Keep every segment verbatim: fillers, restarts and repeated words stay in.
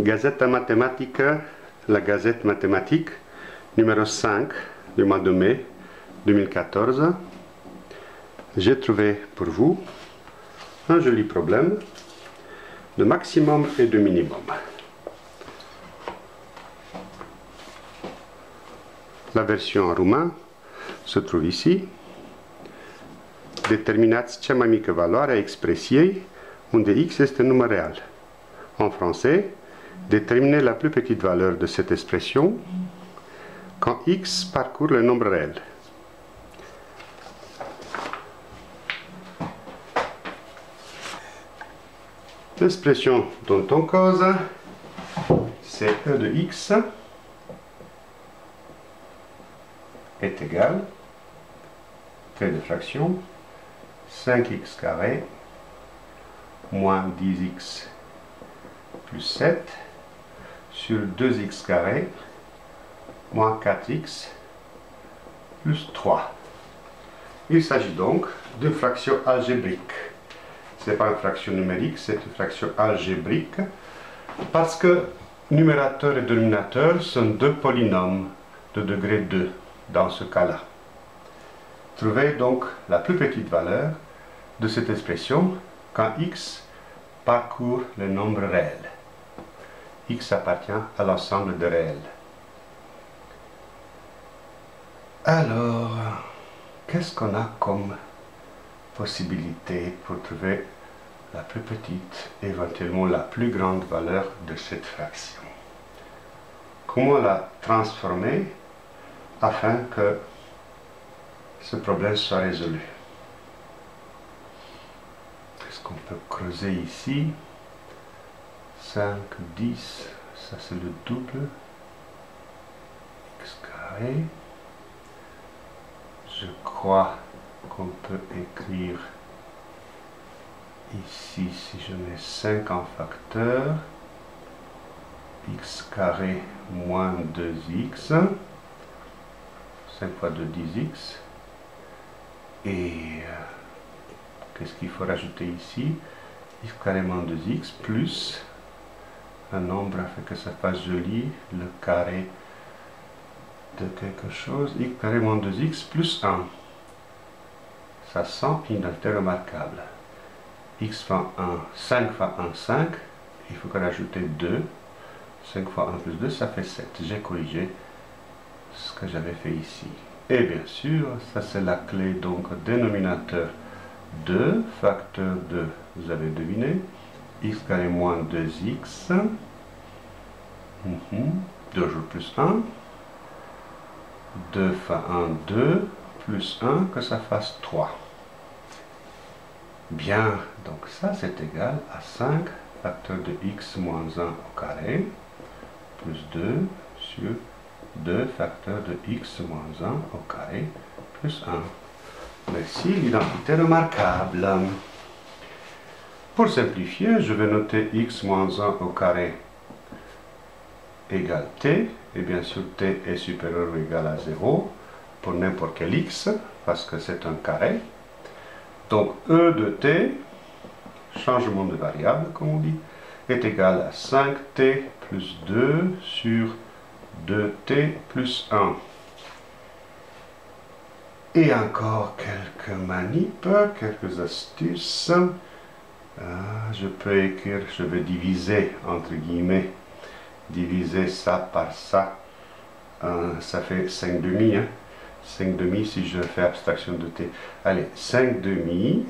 Gazeta Matematica, la Gazette mathématique, numéro cinq du mois de mai deux mille quatorze. J'ai trouvé pour vous un joli problème de maximum et de minimum. La version en roumain se trouve ici. Determinați cea mai mică valoare a expresiei unde x este un număr real. En français, déterminez la plus petite valeur de cette expression quand x parcourt le nombre réel. L'expression dont on cause, c'est e de x est égal, trait de fraction, cinq x carré moins dix x plus sept sur deux x carré moins quatre x plus trois. Il s'agit donc d'une fraction algébrique. Ce n'est pas une fraction numérique, c'est une fraction algébrique parce que numérateur et dénominateur sont deux polynômes de degré deux dans ce cas-là. Trouvez donc la plus petite valeur de cette expression quand x parcourt le nombre réel. X appartient à l'ensemble de réels. Alors, qu'est-ce qu'on a comme possibilité pour trouver la plus petite, éventuellement la plus grande valeur de cette fraction? Comment la transformer afin que ce problème soit résolu? Est-ce qu'on peut creuser ici? Cinq, dix, ça c'est le double, x carré. Je crois qu'on peut écrire ici, si je mets cinq en facteur, x carré moins deux x, cinq fois deux, dix x, et euh, qu'est-ce qu'il faut rajouter ici? X carré moins deux x plus un nombre afin que ça fasse joli, le carré de quelque chose, x carré moins deux x plus un. Ça sent une identité remarquable. X fois un, cinq fois un, cinq, il faut qu'on rajoute deux, cinq fois un plus deux, ça fait sept. J'ai corrigé ce que j'avais fait ici. Et bien sûr, ça c'est la clé, donc dénominateur deux, facteur deux, vous avez deviné, x carré moins deux x, mm-hmm. deux jours plus un, deux fois un, deux, plus un, que ça fasse trois. Bien, donc ça c'est égal à cinq facteur de x moins un au carré, plus deux sur deux facteur de x moins un au carré, plus un. Voici l'identité remarquable. Pour simplifier, je vais noter x moins un au carré égale t, et bien sûr t est supérieur ou égal à zéro, pour n'importe quel x, parce que c'est un carré. Donc e de t, changement de variable comme on dit, est égal à cinq t plus deux sur deux t plus un. Et encore quelques manips, quelques astuces. Euh, je peux écrire, je vais diviser entre guillemets, diviser ça par ça, euh, ça fait cinq demi, hein. cinq demi si je fais abstraction de t. Allez, cinq demi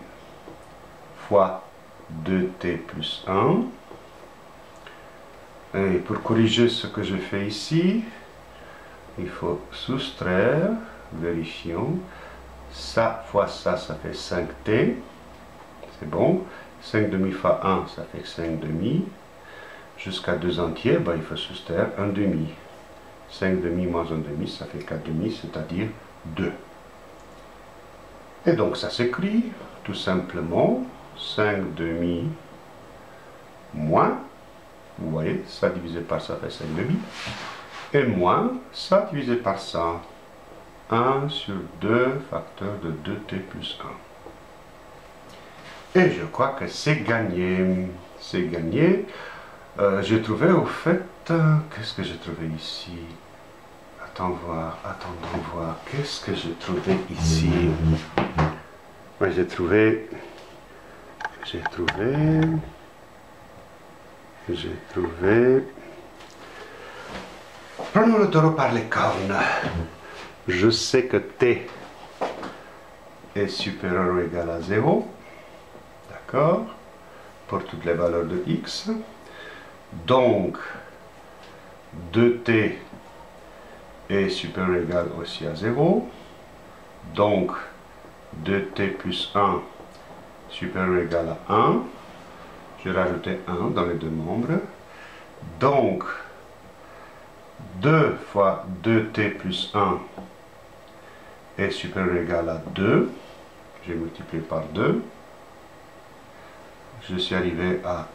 fois deux t plus un. Et pour corriger ce que je fais ici, il faut soustraire, vérifions, ça fois ça, ça fait cinq t, c'est bon, cinq demi fois un, ça fait cinq demi, jusqu'à deux entiers, ben, il faut soustraire un demi. cinq demi moins un demi, ça fait quatre demi, c'est-à-dire deux. Et donc ça s'écrit tout simplement cinq demi moins, vous voyez, ça divisé par ça fait cinq demi, et moins ça divisé par ça, un sur deux facteur de deux t plus un. Et je crois que c'est gagné, c'est gagné. Euh, j'ai trouvé au fait, euh, qu'est-ce que j'ai trouvé ici? Attends voir, attendons voir, qu'est-ce que j'ai trouvé ici? Ouais, j'ai trouvé, j'ai trouvé, j'ai trouvé... Prenons le taureau par les cornes. Je sais que T est supérieur ou égal à zéro, d'accord, pour toutes les valeurs de X. Donc, deux T est supérieur ou égal aussi à zéro. Donc, deux T plus un supérieur ou égal à un. Je rajoutais un dans les deux membres. Donc, deux fois deux T plus un est supérieur ou égal à deux. J'ai multiplié par deux. Je suis arrivé à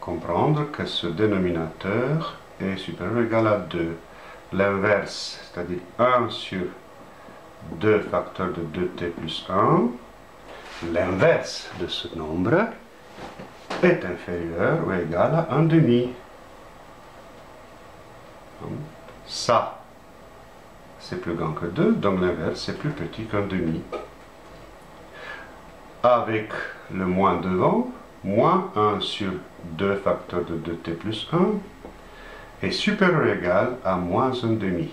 comprendre que ce dénominateur est supérieur ou égal à deux. L'inverse, c'est-à-dire un sur deux facteurs de deux T plus un, l'inverse de ce nombre est inférieur ou égal à un demi. Ça, c'est plus grand que deux, donc l'inverse est plus petit qu'un demi. Avec le moins devant, moins un sur deux facteurs de deux T plus un est supérieur ou égal à moins un demi.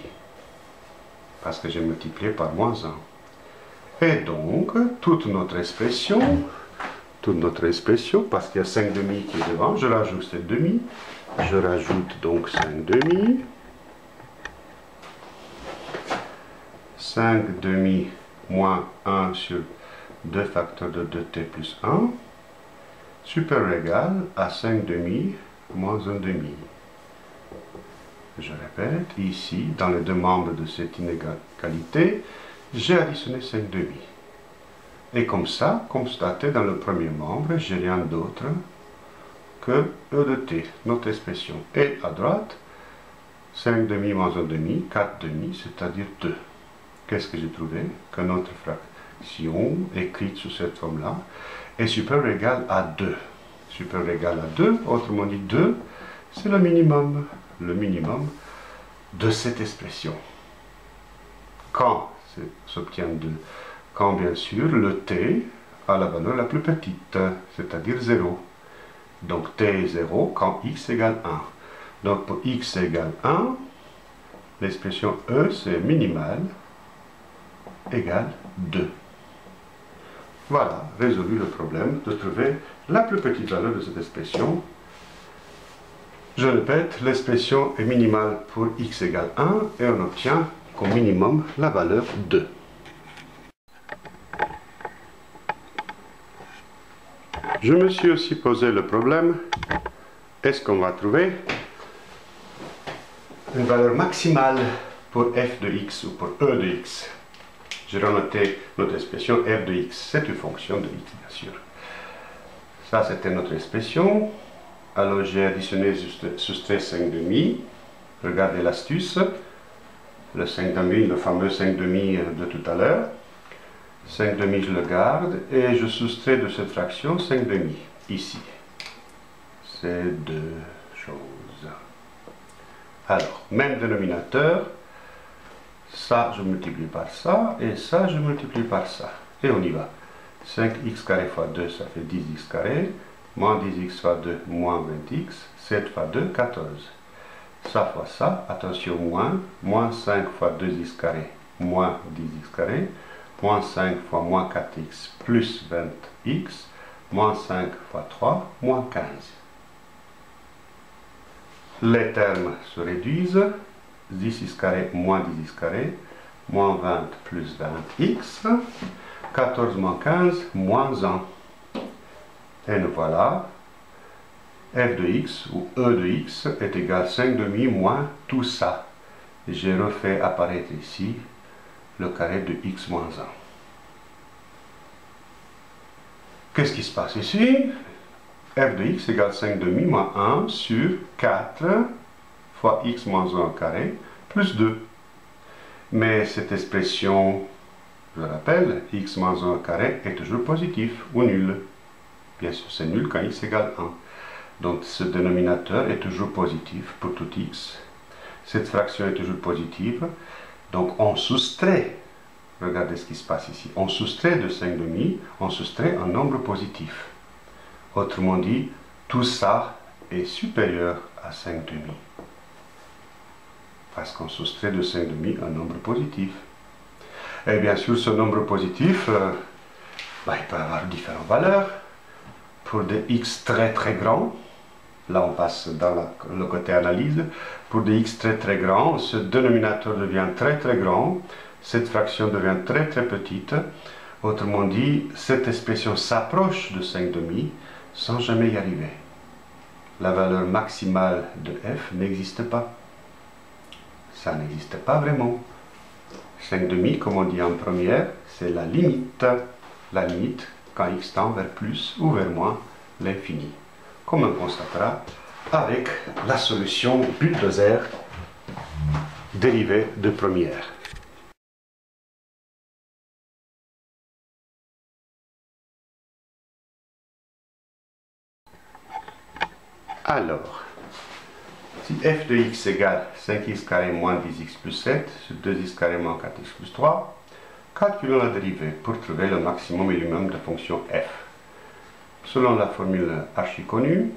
Parce que j'ai multiplié par moins un. Et donc, toute notre expression, toute notre expression, parce qu'il y a cinq demi qui est devant, je rajoute sept demi. Je rajoute donc cinq demi. cinq demi moins un sur deux facteurs de deux T plus un, supérieur ou égal à cinq demi moins un demi. Je répète, ici, dans les deux membres de cette inégalité, j'ai additionné cinq demi. Et comme ça, constaté dans le premier membre, j'ai rien d'autre que E de T, notre expression. Et à droite, cinq demi moins un demi, quatre demi, c'est-à-dire deux. Qu'est-ce que j'ai trouvé? Que notre fraction, écrite sous cette forme-là, est supérieure ou égale à deux. Supérieure ou égale à deux, autrement dit deux, c'est le minimum, le minimum de cette expression. Quand s'obtient deux? Quand, bien sûr, le T a la valeur la plus petite, c'est-à-dire zéro. Donc T est zéro quand X égale un. Donc pour X égale un, l'expression E, c'est minimale, égale deux. Voilà, résolu le problème de trouver la plus petite valeur de cette expression. Je répète, l'expression est minimale pour X égale un et on obtient comme minimum la valeur deux. Je me suis aussi posé le problème, est-ce qu'on va trouver une valeur maximale pour f de x ou pour e de x? J'ai renoté notre expression f de x, c'est une fonction de x bien sûr. Ça c'était notre expression, alors j'ai additionné, soustrait cinq demi, regardez l'astuce, le cinq demi, le fameux cinq demi de tout à l'heure, cinq demi je le garde et je soustrais de cette fraction cinq demi, ici. C'est deux choses. Alors, même dénominateur, ça, je multiplie par ça, et ça, je multiplie par ça. Et on y va. cinq x carré fois deux, ça fait dix x carré. Moins dix x fois deux, moins vingt x. sept fois deux, quatorze. Ça fois ça, attention, moins. Moins cinq fois deux x carré, moins dix x carré. Moins cinq fois moins quatre x, plus vingt x. Moins cinq fois trois, moins quinze. Les termes se réduisent. dix x carré moins dix x carré, moins vingt plus vingt x, quatorze moins quinze, moins un. Et nous voilà, f de x ou e de x est égal à cinq demi moins tout ça. J'ai refait apparaître ici le carré de x moins un. Qu'est-ce qui se passe ici? F de x égale cinq demi moins un sur quatre fois x moins un carré, plus deux. Mais cette expression, je le rappelle, x moins un carré est toujours positif ou nul. Bien sûr, c'est nul quand x égale Donc ce dénominateur est toujours positif pour tout x. Cette fraction est toujours positive. Donc on soustrait, regardez ce qui se passe ici, on soustrait de cinq demi, on soustrait un nombre positif. Autrement dit, tout ça est supérieur à cinq demi. Parce qu'on soustrait de cinq demi un nombre positif. Et bien sûr, ce nombre positif, euh, bah, il peut avoir différentes valeurs. Pour des x très très grands, là on passe dans la, le côté analyse, pour des x très très grands, ce dénominateur devient très très grand, cette fraction devient très très petite. Autrement dit, cette expression s'approche de cinq demi sans jamais y arriver. La valeur maximale de f n'existe pas. Ça n'existe pas vraiment. cinq demi, comme on dit en première, c'est la limite. La limite quand x tend vers plus ou vers moins l'infini. Comme on constatera avec la solution bulldozer dérivée de première. Alors, si f de x égale cinq x carré moins dix x plus sept sur deux x carré moins quatre x plus trois, calculons la dérivée pour trouver le maximum et le minimum de fonction f. Selon la formule archi connue,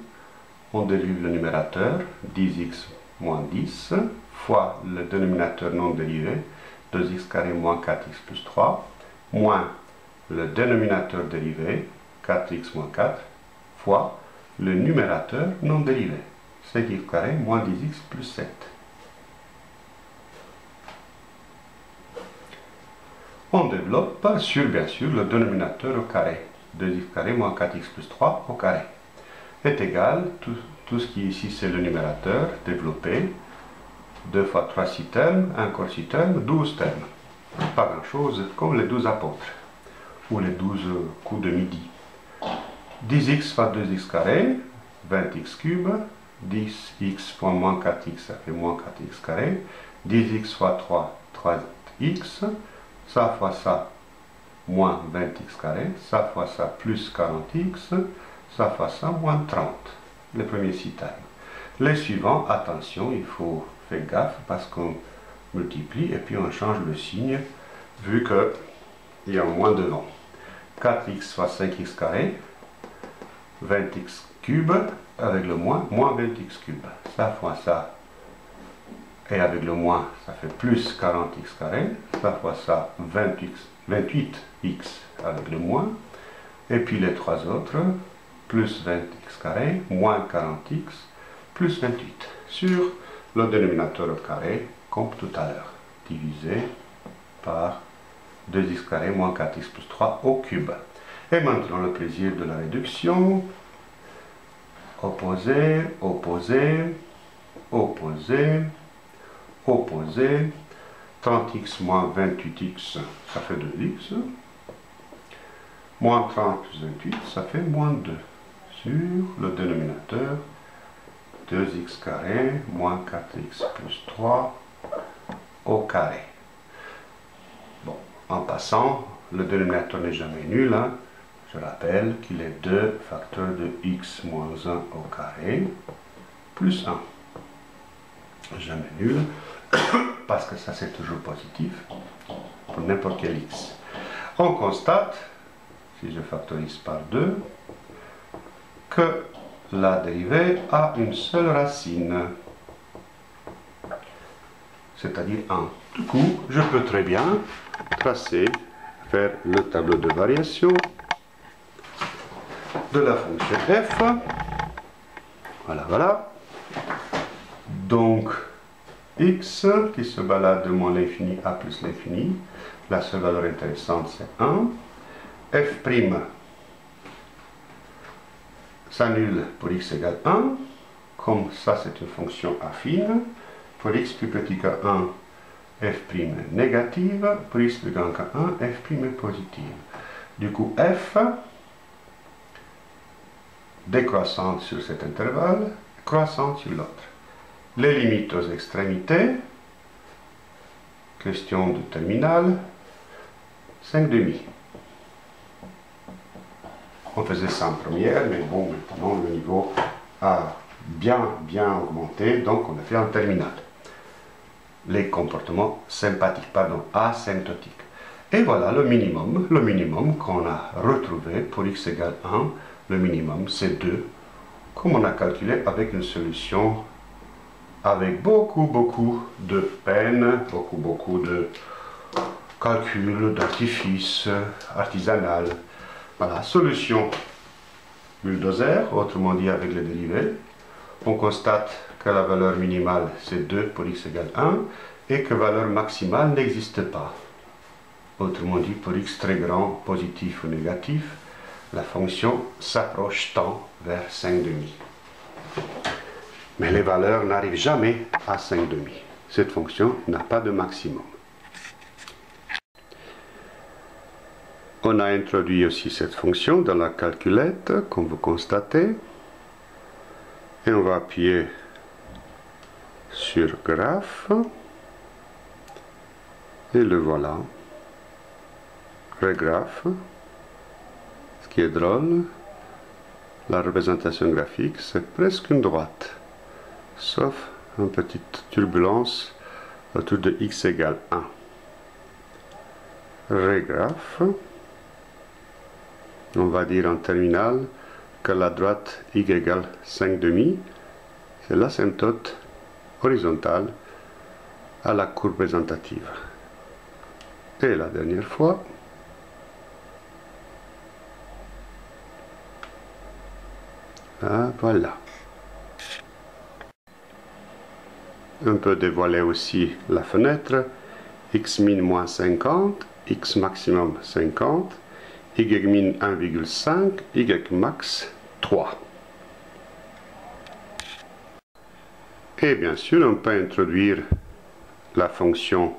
on dérive le numérateur dix x moins dix fois le dénominateur non dérivé deux x carré moins quatre x plus trois moins le dénominateur dérivé quatre x moins quatre fois le numérateur non dérivé cinq x carré moins dix x plus sept. On développe sur, bien sûr, le dénominateur au carré. deux x carré moins quatre x plus trois au carré est égal, tout, tout ce qui est ici c'est le numérateur développé, deux fois trois six termes, un quart six termes, douze termes. Pas grand chose, comme les douze apôtres, ou les douze coups de midi. dix x fois deux x carré, vingt x cube, dix x fois moins quatre x, ça fait moins quatre x carré, dix x fois trois, trois x, ça fois ça, moins vingt x carré, ça fois ça, plus quarante x, ça fois ça, moins trente, les premiers six termes. Les suivants, attention, il faut faire gaffe parce qu'on multiplie et puis on change le signe vu qu'il y a moins devant. quatre x fois cinq x carré, vingt x cube, avec le moins, moins vingt x cube, ça fois ça, et avec le moins, ça fait plus quarante x carré, ça fois ça, vingt-huit x avec le moins, et puis les trois autres, plus vingt x carré, moins quarante x, plus vingt-huit, sur le dénominateur au carré, comme tout à l'heure, divisé par deux x carré, moins quatre x plus trois au cube. Et maintenant le plaisir de la réduction, opposé, opposé, opposé, opposé, trente x moins vingt-huit x, ça fait deux x, moins trente plus vingt-huit, ça fait moins deux, sur le dénominateur, deux x carré, moins quatre x plus trois, au carré. Bon, en passant, le dénominateur n'est jamais nul, hein. Je rappelle qu'il est deux facteurs de x moins un au carré, plus un, jamais nul, parce que ça c'est toujours positif pour n'importe quel x. On constate, si je factorise par deux, que la dérivée a une seule racine, c'est-à-dire un. Du coup, je peux très bien tracer, faire le tableau de variation de la fonction f. Voilà, voilà. Donc, x qui se balade de moins l'infini à plus l'infini, la seule valeur intéressante c'est un, f' s'annule pour x égale un, comme ça c'est une fonction affine, pour x plus petit que un, f' est négative, pour x plus grand que un, f' est positive. Du coup f, décroissante sur cet intervalle, croissante sur l'autre. Les limites aux extrémités, question de terminale, cinq demi. On faisait ça en première, mais bon, maintenant le niveau a bien, bien augmenté, donc on a fait un terminal. Les comportements sympathiques, pardon, asymptotiques. Et voilà le minimum, le minimum qu'on a retrouvé pour x égale un, le minimum c'est deux, comme on a calculé avec une solution avec beaucoup, beaucoup de peine, beaucoup, beaucoup de calculs, d'artifices artisanal. Voilà, solution bulldozer, autrement dit avec les dérivés. On constate que la valeur minimale c'est deux pour x égale un et que valeur maximale n'existe pas. Autrement dit, pour x très grand, positif ou négatif, la fonction s'approche tant vers cinq virgule cinq. Mais les valeurs n'arrivent jamais à cinq virgule cinq. Cette fonction n'a pas de maximum. On a introduit aussi cette fonction dans la calculette, comme vous constatez. Et on va appuyer sur graphe. Et le voilà. Regraphe. Ce qui est drôle, la représentation graphique, c'est presque une droite. Sauf une petite turbulence autour de x égale un. Regraphe. On va dire en terminale que la droite y égale cinq virgule cinq, c'est l'asymptote horizontale à la courbe représentative. Et la dernière fois, ah, voilà. On peut dévoiler aussi la fenêtre, x min moins cinquante, x maximum cinquante, y min un virgule cinq, y max trois. Et bien sûr, on peut introduire la fonction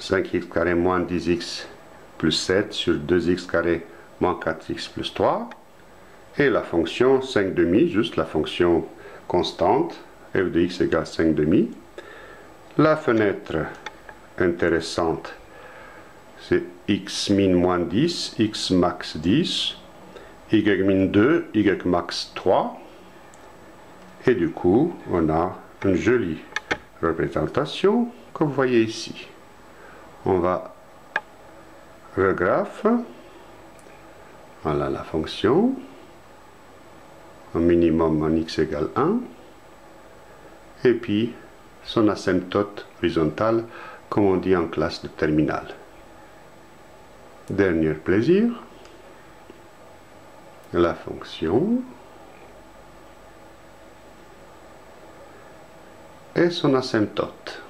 cinq x carré moins dix x plus sept sur deux x carré moins quatre x plus trois. Et la fonction cinq demi, juste la fonction constante, f de x égale cinq demi. La fenêtre intéressante, c'est x min moins dix, x max dix, y min deux, y max trois. Et du coup, on a une jolie représentation que vous voyez ici. On va regraphe. Voilà la fonction. Un minimum en x égale un. Et puis, son asymptote horizontale, comme on dit en classe de terminale. Dernier plaisir, la fonction et son asymptote.